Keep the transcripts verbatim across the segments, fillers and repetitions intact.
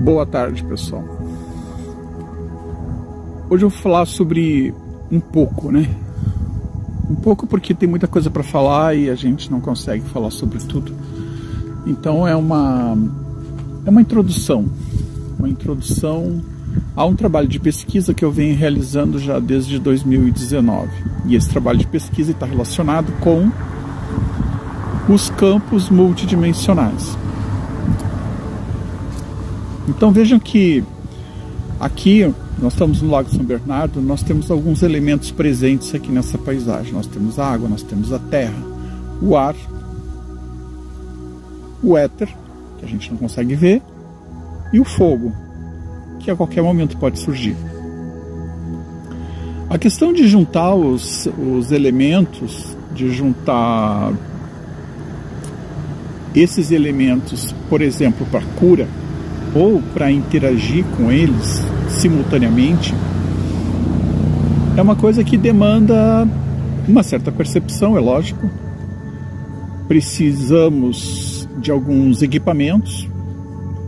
Boa tarde, pessoal. Hoje eu vou falar sobre um pouco, né? Um pouco porque tem muita coisa para falar e a gente não consegue falar sobre tudo. Então é uma é uma introdução, uma introdução a um trabalho de pesquisa que eu venho realizando já desde dois mil e dezenove. E esse trabalho de pesquisa está relacionado com os campos multidimensionais. Então vejam que aqui nós estamos no Lago São Bernardo, nós temos alguns elementos presentes aqui nessa paisagem. Nós temos a água, nós temos a terra, o ar, o éter, que a gente não consegue ver, e o fogo, que a qualquer momento pode surgir. A questão de juntar os, os elementos, de juntar esses elementos, por exemplo, para cura, ou para interagir com eles simultaneamente, é uma coisa que demanda uma certa percepção, é lógico. Precisamos de alguns equipamentos,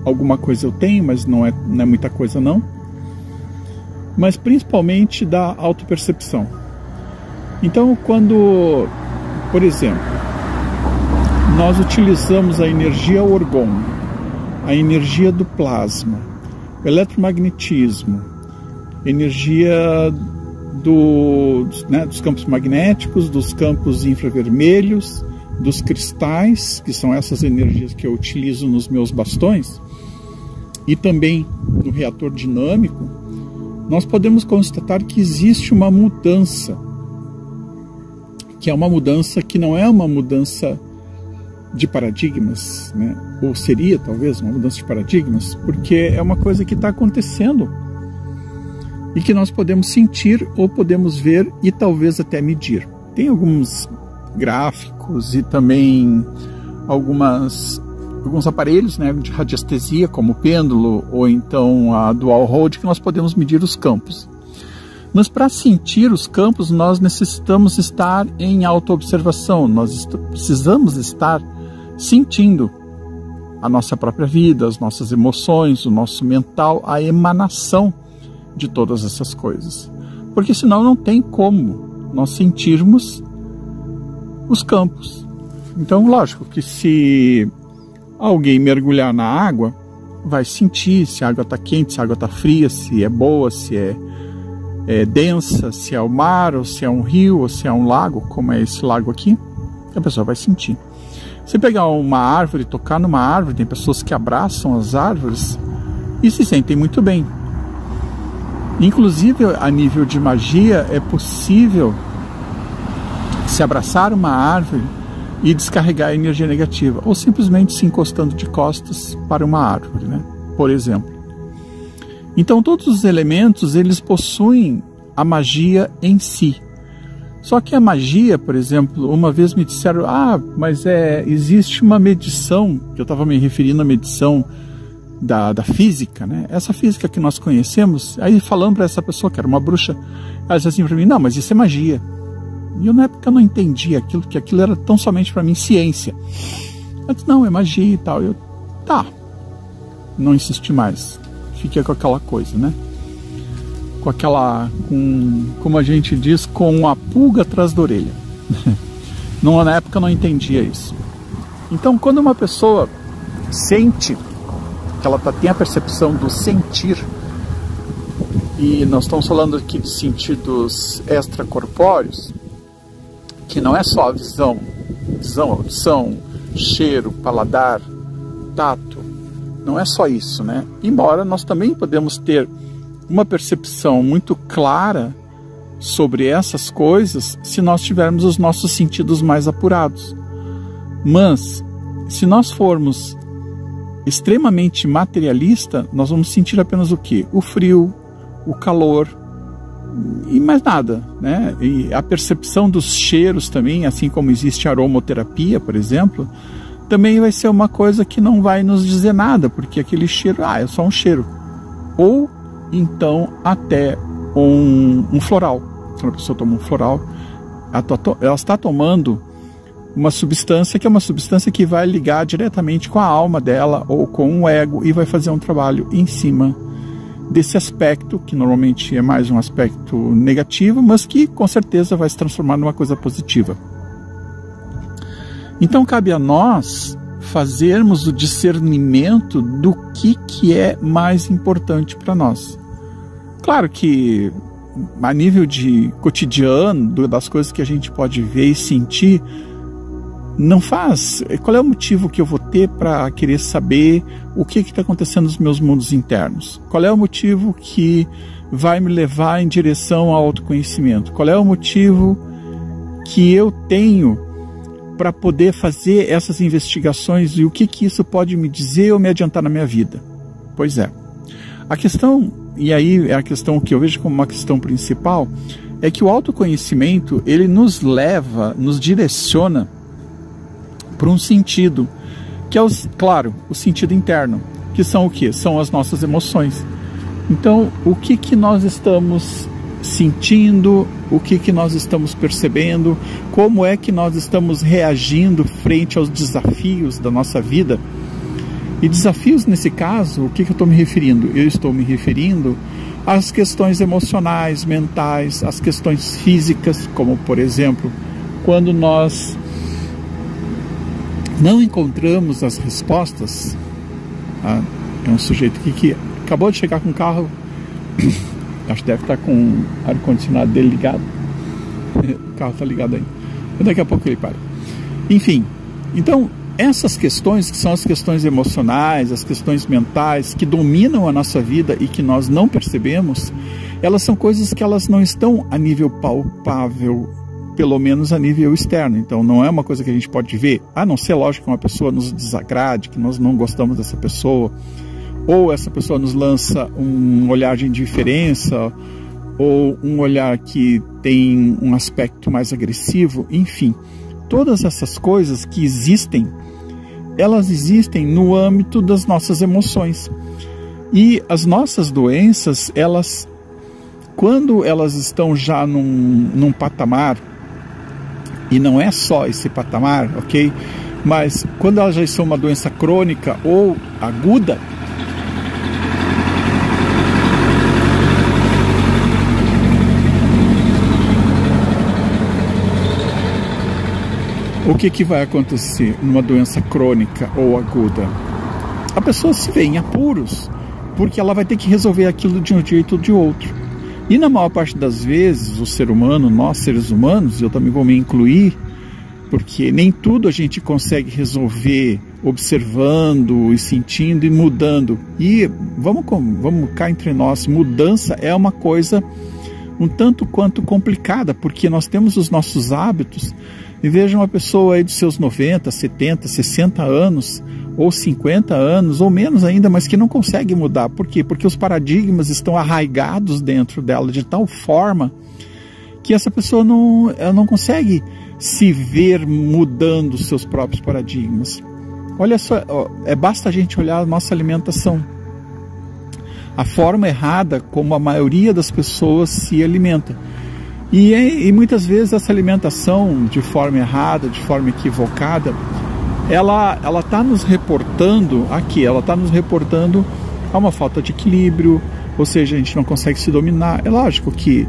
alguma coisa eu tenho, mas não é, não é muita coisa não, mas principalmente da autopercepção. Então, quando, por exemplo, nós utilizamos a energia orgón, a energia do plasma, o eletromagnetismo, energia do, né, dos campos magnéticos, dos campos infravermelhos, dos cristais, que são essas energias que eu utilizo nos meus bastões, e também no reator dinâmico, nós podemos constatar que existe uma mudança, que é uma mudança que não é uma mudança de paradigmas, né? Ou seria talvez uma mudança de paradigmas, porque é uma coisa que está acontecendo e que nós podemos sentir ou podemos ver e talvez até medir. Tem alguns gráficos e também algumas, alguns aparelhos, né, de radiestesia, como o pêndulo ou então a dual rod, que nós podemos medir os campos. Mas para sentir os campos, nós necessitamos estar em autoobservação, nós est- precisamos estar sentindo a nossa própria vida, as nossas emoções, o nosso mental, a emanação de todas essas coisas. Porque senão não tem como nós sentirmos os campos. Então, lógico que se alguém mergulhar na água, vai sentir se a água está quente, se a água está fria, se é boa, se é, é densa, se é o mar, ou se é um rio, ou se é um lago, como é esse lago aqui, a pessoa vai sentir. Se pegar uma árvore, tocar numa árvore, tem pessoas que abraçam as árvores e se sentem muito bem. Inclusive, a nível de magia, é possível se abraçar uma árvore e descarregar a energia negativa, ou simplesmente se encostando de costas para uma árvore, né? Por exemplo. Então, todos os elementos, eles possuem a magia em si. Só que a magia, por exemplo, uma vez me disseram, ah, mas é, existe uma medição, que eu estava me referindo à medição da, da física, né? Essa física que nós conhecemos, aí falando para essa pessoa que era uma bruxa, ela disse assim para mim, não, mas isso é magia. E eu na época não entendi aquilo, que aquilo era tão somente para mim ciência. Eu disse, não, é magia e tal. Eu, tá, não insisti mais, fiquei com aquela coisa, né? com aquela, com, como a gente diz, com a pulga atrás da orelha. Não, na época eu não entendia isso. Então, quando uma pessoa sente, que ela tá, tem a percepção do sentir, e nós estamos falando aqui de sentidos extracorpóreos, que não é só a visão, visão, audição, cheiro, paladar, tato, não é só isso, né? Embora nós também podemos ter uma percepção muito clara sobre essas coisas se nós tivermos os nossos sentidos mais apurados. Mas, se nós formos extremamente materialista, nós vamos sentir apenas o quê? O frio, o calor e mais nada, né? E a percepção dos cheiros também, assim como existe a aromaterapia, por exemplo, também vai ser uma coisa que não vai nos dizer nada, porque aquele cheiro, ah, é só um cheiro. Ou então até um, um floral, quando a pessoa toma um floral, ela está tomando uma substância que é uma substância que vai ligar diretamente com a alma dela ou com o ego e vai fazer um trabalho em cima desse aspecto, que normalmente é mais um aspecto negativo, mas que com certeza vai se transformar numa coisa positiva. Então cabe a nós fazermos o discernimento do que, que é mais importante para nós. Claro que a nível de cotidiano, das coisas que a gente pode ver e sentir, não faz. Qual é o motivo que eu vou ter para querer saber o que está acontecendo nos meus mundos internos? Qual é o motivo que vai me levar em direção ao autoconhecimento? Qual é o motivo que eu tenho para poder fazer essas investigações e o que, que isso pode me dizer ou me adiantar na minha vida? Pois é. A questão, e aí é a questão que eu vejo como uma questão principal, é que o autoconhecimento, ele nos leva, nos direciona por um sentido, que é, o, claro, o sentido interno, que são o que? São as nossas emoções. Então, o que, que nós estamos sentindo, o que, que nós estamos percebendo, como é que nós estamos reagindo frente aos desafios da nossa vida. E desafios, nesse caso, o que, que eu estou me referindo? Eu estou me referindo às questões emocionais, mentais, às questões físicas, como, por exemplo, quando nós não encontramos as respostas. Ah, é um sujeito aqui que acabou de chegar com o carro, acho que deve estar com o ar-condicionado dele ligado, o carro está ligado aí, daqui a pouco ele para. Enfim, então essas questões que são as questões emocionais, as questões mentais que dominam a nossa vida e que nós não percebemos, elas são coisas que elas não estão a nível palpável, pelo menos a nível externo. Então não é uma coisa que a gente pode ver, a não ser, lógico, que uma pessoa nos desagrade, que nós não gostamos dessa pessoa, ou essa pessoa nos lança um olhar de indiferença, ou um olhar que tem um aspecto mais agressivo, enfim. Todas essas coisas que existem, elas existem no âmbito das nossas emoções. E as nossas doenças, elas, quando elas estão já num, num patamar, e não é só esse patamar, ok? Mas quando elas já são uma doença crônica ou aguda, o que, que vai acontecer numa doença crônica ou aguda? A pessoa se vê em apuros, porque ela vai ter que resolver aquilo de um jeito ou de outro. E na maior parte das vezes, o ser humano, nós seres humanos, eu também vou me incluir, porque nem tudo a gente consegue resolver observando e sentindo e mudando. E vamos, vamos cá entre nós, mudança é uma coisa um tanto quanto complicada, porque nós temos os nossos hábitos. E veja uma pessoa aí dos seus noventa, setenta, sessenta anos, ou cinquenta anos, ou menos ainda, mas que não consegue mudar. Por quê? Porque os paradigmas estão arraigados dentro dela de tal forma que essa pessoa não, ela não consegue se ver mudando os seus próprios paradigmas. Olha só, é, basta a gente olhar a nossa alimentação. A forma errada como a maioria das pessoas se alimenta. E, e muitas vezes essa alimentação de forma errada, de forma equivocada, ela ela está nos reportando aqui, ela está nos reportando a uma falta de equilíbrio, ou seja, a gente não consegue se dominar. É lógico que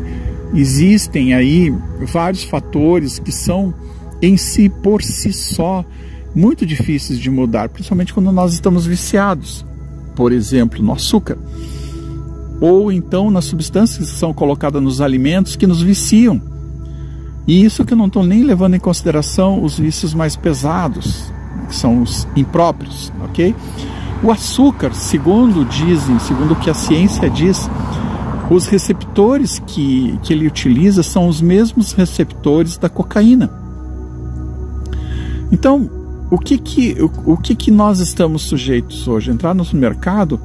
existem aí vários fatores que são em si, por si só, muito difíceis de mudar, principalmente quando nós estamos viciados, por exemplo, no açúcar, ou então nas substâncias que são colocadas nos alimentos que nos viciam. E isso que eu não estou nem levando em consideração os vícios mais pesados, que são os impróprios, ok? O açúcar, segundo dizem, segundo o que a ciência diz, os receptores que, que ele utiliza são os mesmos receptores da cocaína. Então, o que que, o, o que que nós estamos sujeitos hoje? Entrar no mercado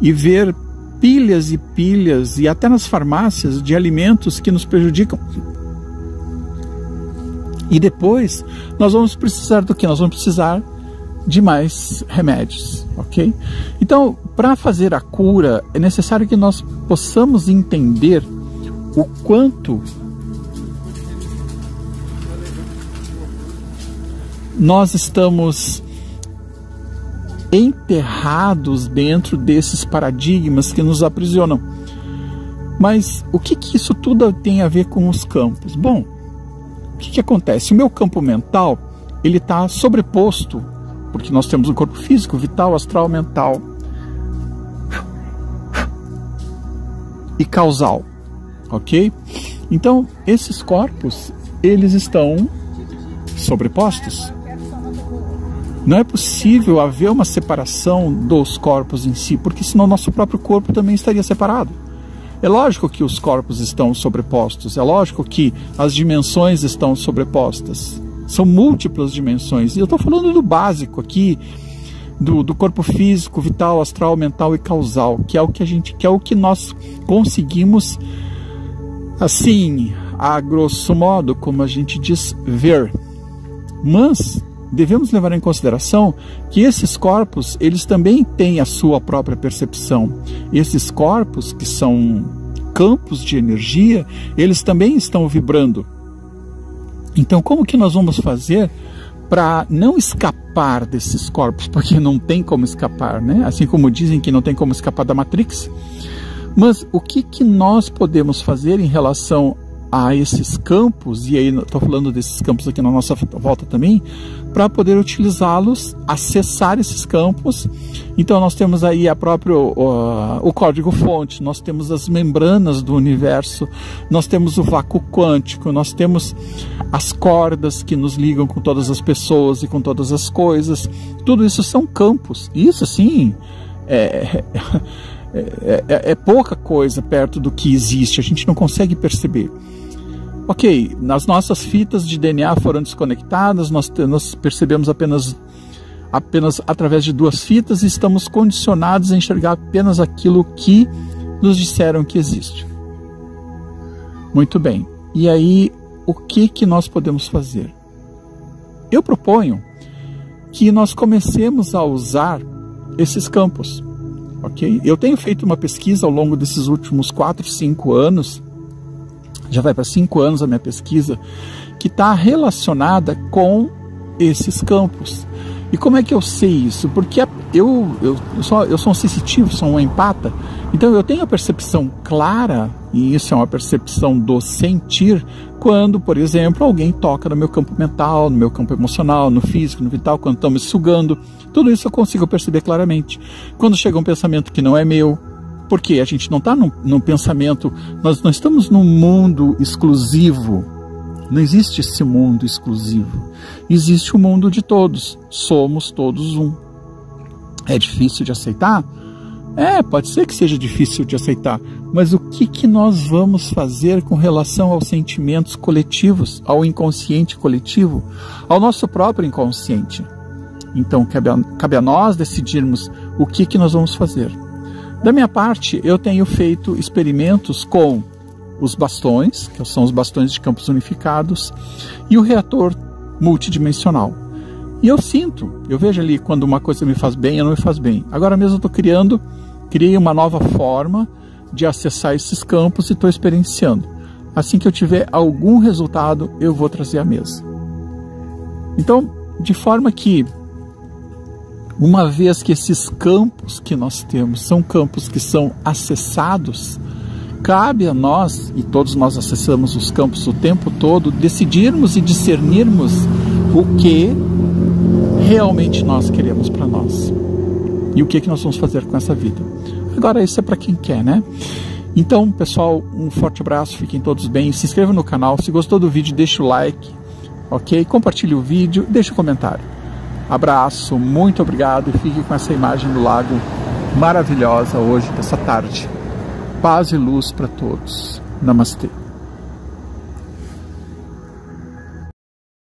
e ver pilhas e pilhas, e até nas farmácias, de alimentos que nos prejudicam. E depois, nós vamos precisar do quê? Nós vamos precisar de mais remédios, ok? Então, para fazer a cura, é necessário que nós possamos entender o quanto nós estamos enterrados dentro desses paradigmas que nos aprisionam. Mas o que que isso tudo tem a ver com os campos? Bom, o que que acontece? O meu campo mental, ele está sobreposto, porque nós temos um corpo físico, vital, astral, mental e causal, ok? Então, esses corpos, eles estão sobrepostos. Não é possível haver uma separação dos corpos em si, porque senão nosso próprio corpo também estaria separado. É lógico que os corpos estão sobrepostos, é lógico que as dimensões estão sobrepostas. São múltiplas dimensões. E eu estou falando do básico aqui, do, do corpo físico, vital, astral, mental e causal, que é o que a gente quer, é o que nós conseguimos, assim, a grosso modo, como a gente diz, ver. Mas devemos levar em consideração que esses corpos, eles também têm a sua própria percepção. Esses corpos, que são campos de energia, eles também estão vibrando. Então, como que nós vamos fazer para não escapar desses corpos? Porque não tem como escapar, né? Assim como dizem que não tem como escapar da Matrix. Mas o que que nós podemos fazer em relação a esses campos, e aí estou falando desses campos aqui na nossa volta também, para poder utilizá-los, acessar esses campos? Então nós temos aí a próprio, uh, o código-fonte, nós temos as membranas do universo, nós temos o vácuo quântico, nós temos as cordas que nos ligam com todas as pessoas e com todas as coisas. Tudo isso são campos. Isso sim é... É, é, é pouca coisa perto do que existe, a gente não consegue perceber. Ok, nas nossas fitas de D N A foram desconectadas, nós, nós percebemos apenas, apenas através de duas fitas e estamos condicionados a enxergar apenas aquilo que nos disseram que existe. Muito bem, e aí o que que nós podemos fazer? Eu proponho que nós comecemos a usar esses campos. Okay? Eu tenho feito uma pesquisa ao longo desses últimos quatro, cinco anos, já vai para cinco anos a minha pesquisa, que está relacionada com esses campos. E como é que eu sei isso? Porque eu, eu, eu, sou, eu sou um sensitivo, sou um empata, então eu tenho a percepção clara, e isso é uma percepção do sentir, quando, por exemplo, alguém toca no meu campo mental, no meu campo emocional, no físico, no vital, quando estão me sugando. Tudo isso eu consigo perceber claramente. Quando chega um pensamento que não é meu, porque a gente não está num, num pensamento, nós não estamos num mundo exclusivo. Não existe esse mundo exclusivo. Existe o mundo de todos. Somos todos um. É difícil de aceitar? É, pode ser que seja difícil de aceitar. Mas o que que nós vamos fazer com relação aos sentimentos coletivos, ao inconsciente coletivo, ao nosso próprio inconsciente? Então, cabe a, cabe a nós decidirmos o que que nós vamos fazer. Da minha parte, eu tenho feito experimentos com os bastões, que são os bastões de campos unificados, e o reator multidimensional. E eu sinto, eu vejo ali quando uma coisa me faz bem ou não me faz bem. Agora mesmo eu estou criando, criei uma nova forma de acessar esses campos e estou experienciando. Assim que eu tiver algum resultado, eu vou trazer à mesa. Então, de forma que, uma vez que esses campos que nós temos são campos que são acessados, cabe a nós, e todos nós acessamos os campos o tempo todo, decidirmos e discernirmos o que realmente nós queremos para nós. E o que que nós vamos fazer com essa vida. Agora, isso é para quem quer, né? Então, pessoal, um forte abraço, fiquem todos bem, se inscrevam no canal, se gostou do vídeo, deixa o like, ok? Compartilhe o vídeo, deixa o comentário. Abraço, muito obrigado e fique com essa imagem do lago maravilhosa hoje, dessa tarde. Paz e luz para todos. Namastê.